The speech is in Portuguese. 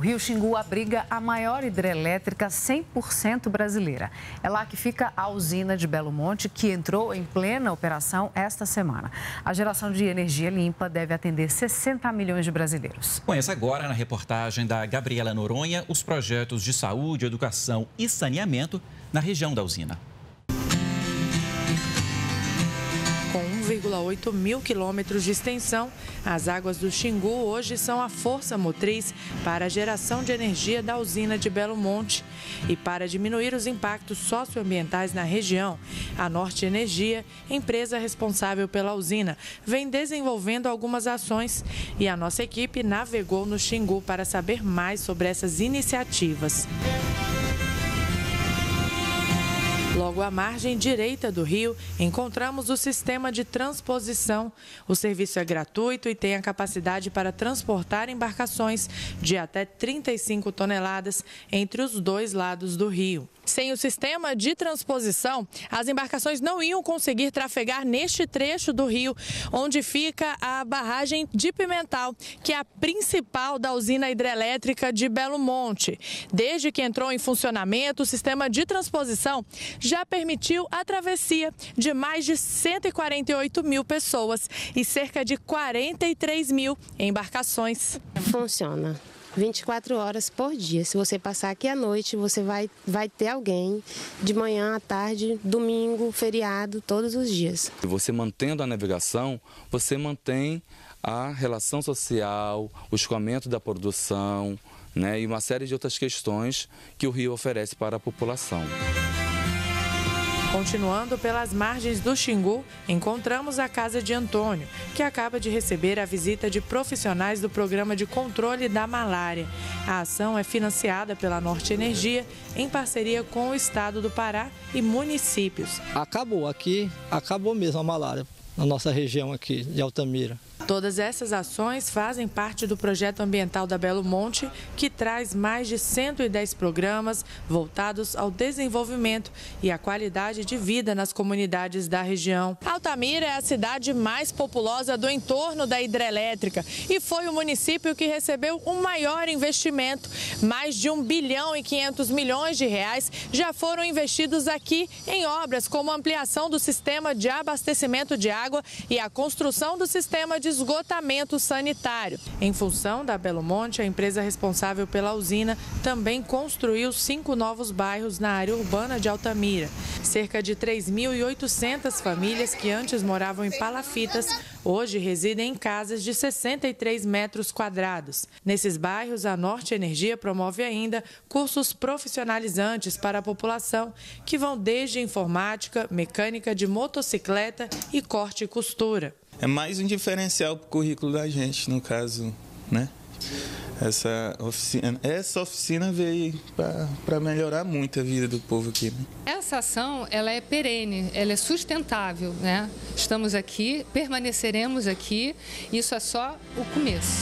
O Rio Xingu abriga a maior hidrelétrica 100% brasileira. É lá que fica a usina de Belo Monte, que entrou em plena operação esta semana. A geração de energia limpa deve atender 60 milhões de brasileiros. Conheça agora, na reportagem da Gabriela Noronha, os projetos de saúde, educação e saneamento na região da usina. Com 1,8 mil quilômetros de extensão, as águas do Xingu hoje são a força motriz para a geração de energia da usina de Belo Monte. E para diminuir os impactos socioambientais na região, a Norte Energia, empresa responsável pela usina, vem desenvolvendo algumas ações. E a nossa equipe navegou no Xingu para saber mais sobre essas iniciativas. Logo à margem direita do rio, encontramos o sistema de transposição. O serviço é gratuito e tem a capacidade para transportar embarcações de até 35 toneladas entre os dois lados do rio. Sem o sistema de transposição, as embarcações não iam conseguir trafegar neste trecho do rio, onde fica a barragem de Pimental, que é a principal da usina hidrelétrica de Belo Monte. Desde que entrou em funcionamento, o sistema de transposição já permitiu a travessia de mais de 148 mil pessoas e cerca de 43 mil embarcações. Funciona 24 horas por dia. Se você passar aqui à noite, você vai ter alguém de manhã, à tarde, domingo, feriado, todos os dias. Você mantendo a navegação, você mantém a relação social, o escoamento da produção, né, e uma série de outras questões que o rio oferece para a população. Continuando pelas margens do Xingu, encontramos a casa de Antônio, que acaba de receber a visita de profissionais do Programa de Controle da Malária. A ação é financiada pela Norte Energia, em parceria com o Estado do Pará e municípios. Acabou aqui, acabou mesmo a malária na nossa região aqui de Altamira. Todas essas ações fazem parte do projeto ambiental da Belo Monte, que traz mais de 110 programas voltados ao desenvolvimento e à qualidade de vida nas comunidades da região. Altamira é a cidade mais populosa do entorno da hidrelétrica e foi o município que recebeu o maior investimento. Mais de 1,5 bilhão de reais já foram investidos aqui em obras como a ampliação do sistema de abastecimento de água e a construção do sistema de esgotamento sanitário. Em função da Belo Monte, a empresa responsável pela usina também construiu 5 novos bairros na área urbana de Altamira. Cerca de 3.800 famílias que antes moravam em palafitas, hoje residem em casas de 63 metros quadrados. Nesses bairros, a Norte Energia promove ainda cursos profissionalizantes para a população, que vão desde informática, mecânica de motocicleta e corte e costura. É mais um diferencial para o currículo da gente, no caso, né? Essa oficina veio para melhorar muito a vida do povo aqui, né? Essa ação, ela é perene, ela é sustentável, né? Estamos aqui, permaneceremos aqui, isso é só o começo.